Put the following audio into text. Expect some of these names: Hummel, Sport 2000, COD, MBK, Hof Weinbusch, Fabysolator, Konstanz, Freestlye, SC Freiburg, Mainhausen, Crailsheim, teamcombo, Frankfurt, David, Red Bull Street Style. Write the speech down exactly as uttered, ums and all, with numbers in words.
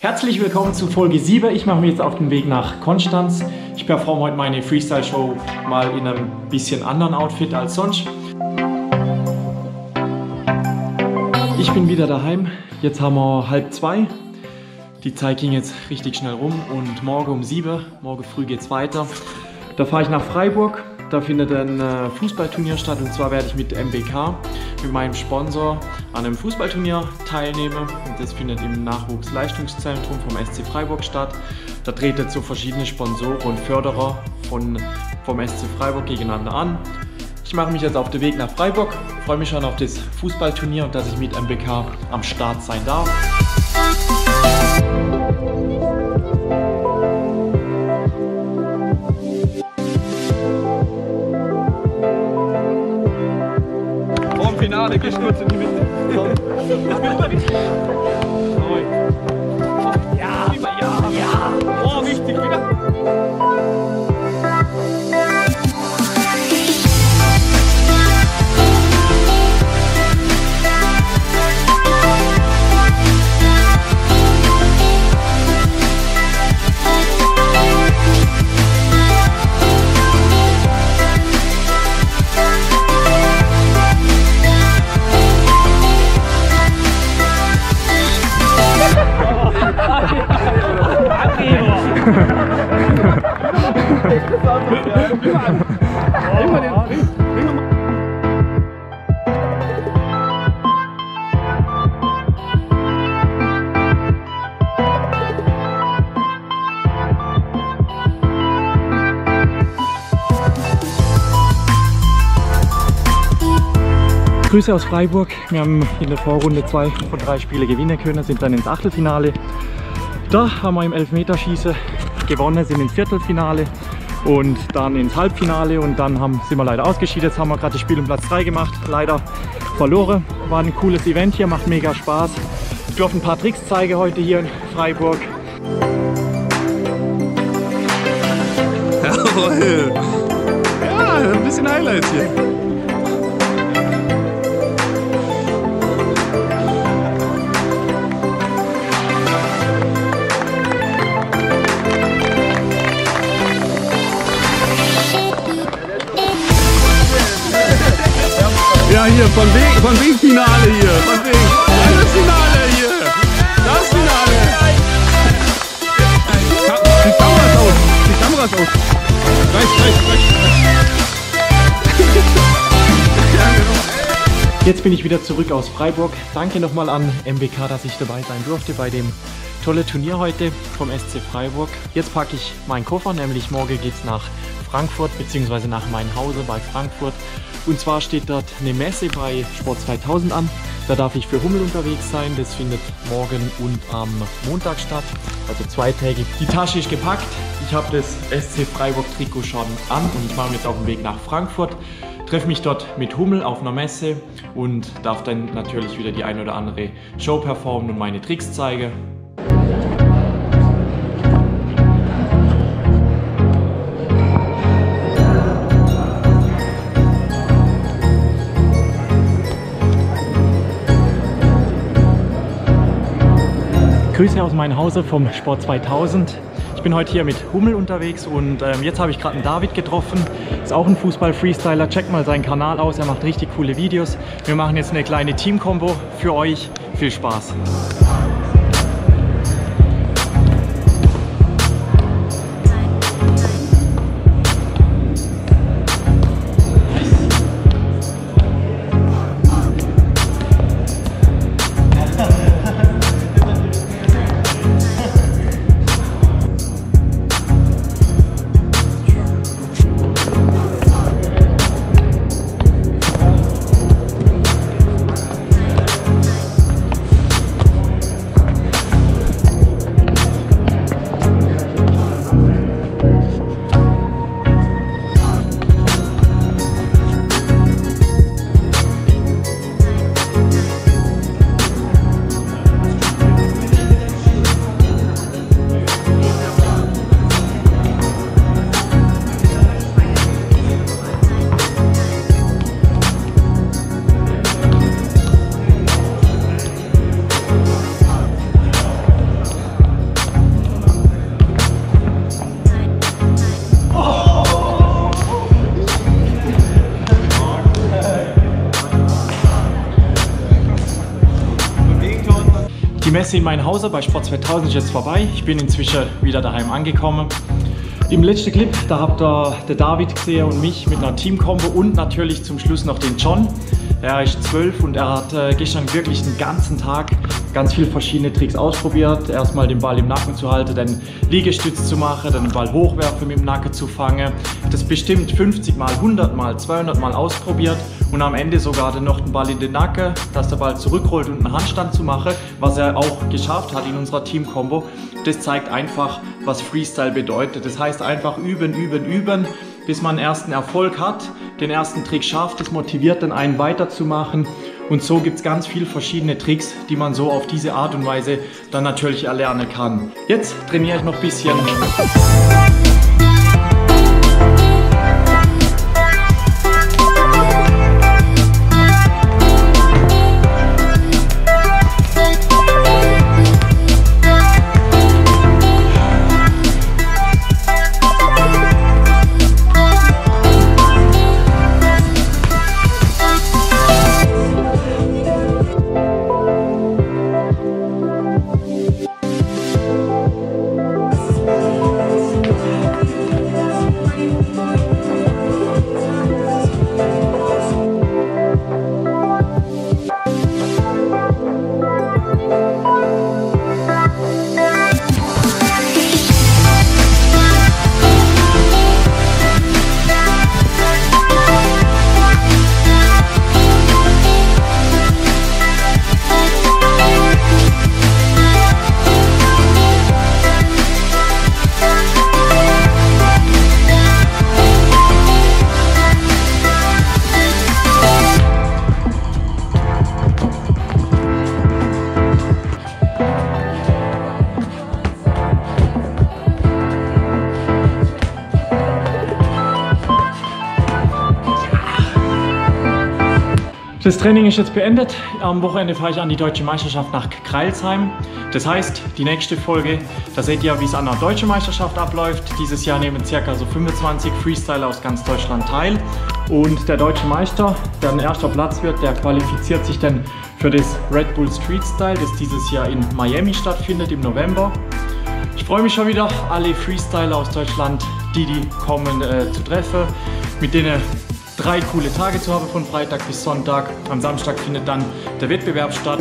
Herzlich willkommen zu Folge sieben. Ich mache mich jetzt auf den Weg nach Konstanz. Ich performe heute meine Freestyle-Show mal in einem bisschen anderen Outfit als sonst. Ich bin wieder daheim. Jetzt haben wir halb zwei. Die Zeit ging jetzt richtig schnell rum und morgen um sieben, morgen früh geht's weiter. Da fahre ich nach Freiburg. Da findet ein Fußballturnier statt und zwar werde ich mit M B K, mit meinem Sponsor, an einem Fußballturnier teilnehmen. Und das findet im Nachwuchsleistungszentrum vom S C Freiburg statt. Da treten so verschiedene Sponsoren und Förderer von, vom S C Freiburg gegeneinander an. Ich mache mich jetzt auf den Weg nach Freiburg, freue mich schon auf das Fußballturnier und dass ich mit M B K am Start sein darf. Finale gestürzt in die Mitte. Ja, ja, ja. Oh, richtig wieder. Grüße aus Freiburg. Wir haben in der Vorrunde zwei von drei Spielen gewinnen können, sind dann ins Achtelfinale. Da haben wir im Elfmeterschießen gewonnen, sind ins Viertelfinale und dann ins Halbfinale und dann haben, sind wir leider ausgeschieden. Jetzt haben wir gerade das Spiel um Platz drei gemacht, leider verloren. War ein cooles Event hier, macht mega Spaß. Ich durfte ein paar Tricks zeigen heute hier in Freiburg. Jawohl! Ja, ein bisschen Highlights hier. Ja, hier, von wegen, von wegen Finale hier, von wegen, das Finale hier, das Finale. Die Kamera ist aus, die Kamera ist aus. Reicht, reicht, reicht. Jetzt bin ich wieder zurück aus Freiburg. Danke nochmal an M B K, dass ich dabei sein durfte bei dem tollen Turnier heute vom S C Freiburg. Jetzt packe ich meinen Koffer, nämlich morgen geht's nach Frankfurt bzw. nach Mainhausen bei Frankfurt. Und zwar steht dort eine Messe bei Sport zweitausend an. Da darf ich für Hummel unterwegs sein. Das findet morgen und am Montag statt. Also zweitägig. Die Tasche ist gepackt. Ich habe das S C Freiburg Trikot schon an und ich mache mich jetzt auf den Weg nach Frankfurt. Treffe mich dort mit Hummel auf einer Messe und darf dann natürlich wieder die ein oder andere Show performen und meine Tricks zeigen. Grüße aus Mainhausen vom Sport zweitausend. Ich bin heute hier mit Hummel unterwegs und ähm, jetzt habe ich gerade einen David getroffen. Ist auch ein Fußball-Freestyler. Checkt mal seinen Kanal aus, er macht richtig coole Videos. Wir machen jetzt eine kleine Team-Kombo für euch. Viel Spaß! Messi Mainhausen bei Sport zweitausend ist jetzt vorbei. Ich bin inzwischen wieder daheim angekommen. Im letzten Clip, da habt ihr den David gesehen und mich mit einer Teamkombo und natürlich zum Schluss noch den John. Er ist zwölf und er hat äh, gestern wirklich den ganzen Tag ganz viele verschiedene Tricks ausprobiert. Erstmal den Ball im Nacken zu halten, dann Liegestütz zu machen, dann den Ball hochwerfen mit dem Nacken zu fangen. Das bestimmt fünfzig mal, hundert mal, zweihundert mal ausprobiert und am Ende sogar dann noch den Ball in den Nacken, dass der Ball zurückrollt und einen Handstand zu machen, was er auch geschafft hat in unserer Teamkombo. Das zeigt einfach, was Freestyle bedeutet. Das heißt einfach üben, üben, üben, bis man einen ersten Erfolg hat, den ersten Trick schafft, das motiviert dann einen weiterzumachen und so gibt es ganz viele verschiedene Tricks, die man so auf diese Art und Weise dann natürlich erlernen kann. Jetzt trainiere ich noch ein bisschen. Das Training ist jetzt beendet. Am Wochenende fahre ich an die Deutsche Meisterschaft nach Crailsheim. Das heißt, die nächste Folge, da seht ihr, wie es an der Deutschen Meisterschaft abläuft. Dieses Jahr nehmen ca. so fünfundzwanzig Freestyler aus ganz Deutschland teil. Und der deutsche Meister, der ein erster Platz wird, der qualifiziert sich dann für das Red Bull Street Style, das dieses Jahr in Miami stattfindet im November. Ich freue mich schon wieder, alle Freestyler aus Deutschland, die, die kommen, äh, zu treffen, mit denen drei coole Tage zu haben, von Freitag bis Sonntag. Am Samstag findet dann der Wettbewerb statt.